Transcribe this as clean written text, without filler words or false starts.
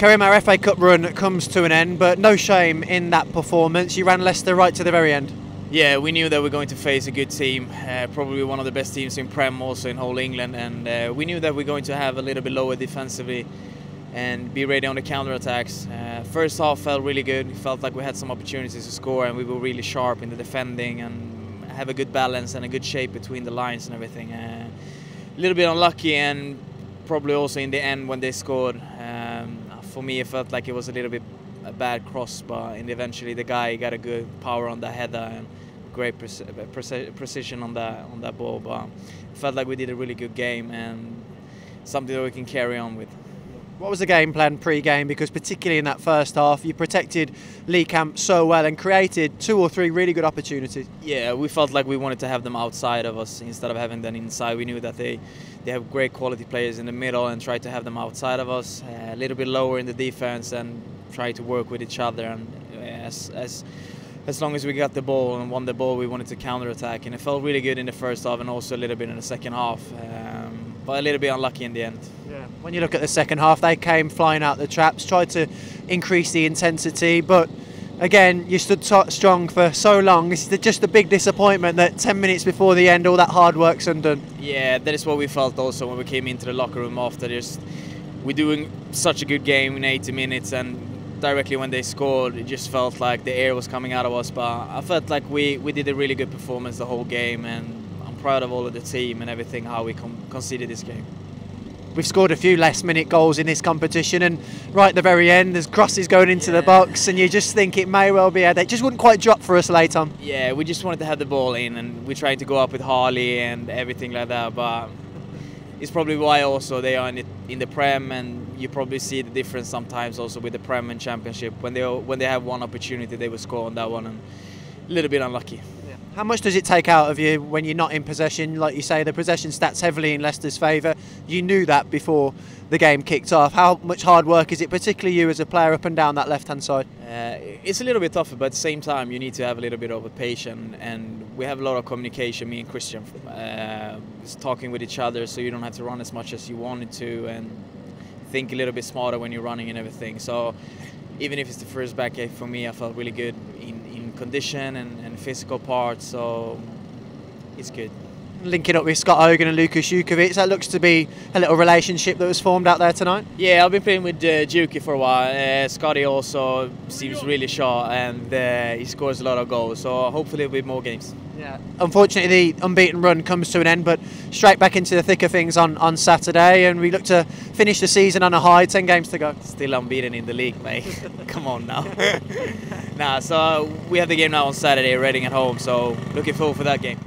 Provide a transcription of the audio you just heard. Kareem, our FA Cup run comes to an end, but no shame in that performance. You ran Leicester right to the very end. Yeah, we knew that we were going to face a good team, probably one of the best teams in Prem, also in whole England, and we knew that we were going to have a little bit lower defensively and be ready on the counter-attacks. First half felt really good. It felt like we had some opportunities to score, and we were really sharp in the defending and have a good balance and a good shape between the lines and everything. A little bit unlucky, and probably also in the end when they scored, for me it felt like it was a little bit a bad cross, but eventually the guy got a good power on the header and great precision on that ball. But it felt like we did a really good game and something that we can carry on with. What was the game plan pre-game? Because particularly in that first half, you protected Lee Camp so well and created two or three really good opportunities. Yeah, we felt like we wanted to have them outside of us instead of having them inside. We knew that they have great quality players in the middle and tried to have them outside of us, a little bit lower in the defense, and try to work with each other. And as long as we got the ball and won the ball, we wanted to counter-attack. And it felt really good in the first half and also a little bit in the second half. But a little bit unlucky in the end. Yeah. When you look at the second half, they came flying out the traps, tried to increase the intensity, but again, you stood strong for so long. This is just a big disappointment that 10 minutes before the end, all that hard work's undone. Yeah, that is what we felt also when we came into the locker room after this. We're doing such a good game in 80 minutes, and directly when they scored, it just felt like the air was coming out of us. But I felt like we did a really good performance the whole game, and proud of all of the team and everything, how we conceded this game. We've scored a few last minute goals in this competition, and right at the very end there's crosses going into the box, and you just think it may well be a day. It just wouldn't quite drop for us late on. Yeah, we just wanted to have the ball in, and we tried to go up with Harley and everything like that, but it's probably why also they are in the Prem, and you probably see the difference sometimes also with the Prem and Championship. When they have one opportunity, they will score on that one, and a little bit unlucky. How much does it take out of you when you're not in possession? Like you say, the possession stats heavily in Leicester's favour. You knew that before the game kicked off. How much hard work is it, particularly you as a player up and down that left-hand side? It's a little bit tougher, but at the same time you need to have a little bit of a patience, and we have a lot of communication, me and Christian, talking with each other, so you don't have to run as much as you wanted to and think a little bit smarter when you're running and everything. So even if it's the first back eight, for me I felt really good in condition and physical part, so it's good. Linking up with Scott Hogan and Lukas Jukovic, that looks to be a little relationship that was formed out there tonight? Yeah, I've been playing with Juki for a while. Scotty also seems really sharp, and he scores a lot of goals, so hopefully it'll be more games. Yeah. Unfortunately the unbeaten run comes to an end, but straight back into the thick of things on Saturday, and we look to finish the season on a high. 10 games to go. Still unbeaten in the league, mate. Come on now. Nah, so we have the game now on Saturday, Reading at home, so looking forward for that game.